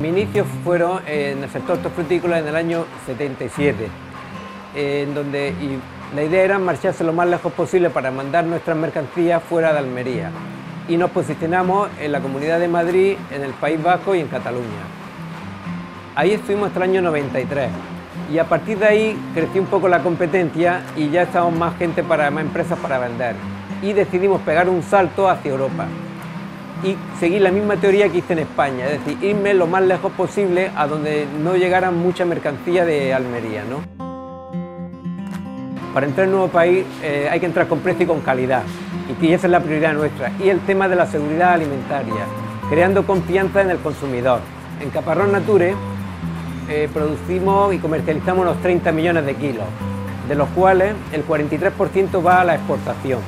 Mis inicios fueron en el sector hortofrutícola en el año 77, en donde la idea era marcharse lo más lejos posible para mandar nuestras mercancías fuera de Almería. Y nos posicionamos en la Comunidad de Madrid, en el País Vasco y en Cataluña. Ahí estuvimos hasta el año 93. Y a partir de ahí creció un poco la competencia y ya estábamos más gente, más empresas para vender. Y decidimos pegar un salto hacia Europa. Y seguir la misma teoría que hice en España, es decir, irme lo más lejos posible a donde no llegara mucha mercancía de Almería, ¿no? Para entrar en un nuevo país hay que entrar con precio y con calidad, y esa es la prioridad nuestra. Y el tema de la seguridad alimentaria, creando confianza en el consumidor. En Caparrón Nature producimos y comercializamos unos 30 millones de kilos, de los cuales el 43% va a la exportación.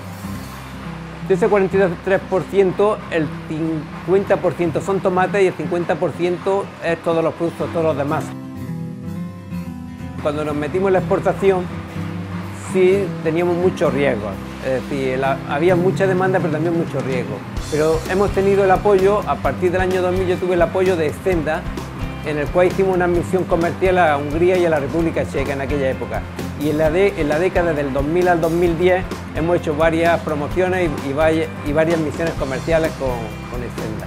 De ese 43%, el 50% son tomates y el 50% es todos los productos, todos los demás. Cuando nos metimos en la exportación, sí teníamos muchos riesgos, es decir, había mucha demanda pero también mucho riesgo. Pero hemos tenido el apoyo, a partir del año 2000 yo tuve el apoyo de Extenda, en el cual hicimos una misión comercial a Hungría y a la República Checa en aquella época. Y en la década del 2000 al 2010 hemos hecho varias promociones y varias misiones comerciales con Extenda.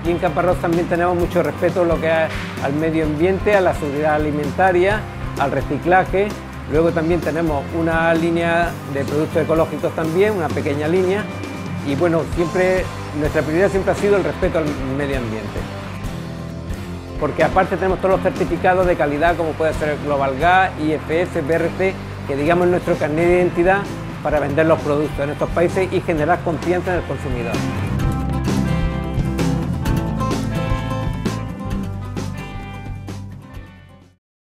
Aquí en Caparrós también tenemos mucho respeto a lo que es al medio ambiente, a la seguridad alimentaria, al reciclaje. Luego también tenemos una línea de productos ecológicos también, una pequeña línea. Y bueno, siempre, nuestra prioridad siempre ha sido el respeto al medio ambiente. Porque aparte tenemos todos los certificados de calidad, como puede ser el GlobalG.A.P., IFS, BRC, que digamos nuestro carnet de identidad para vender los productos en estos países y generar confianza en el consumidor.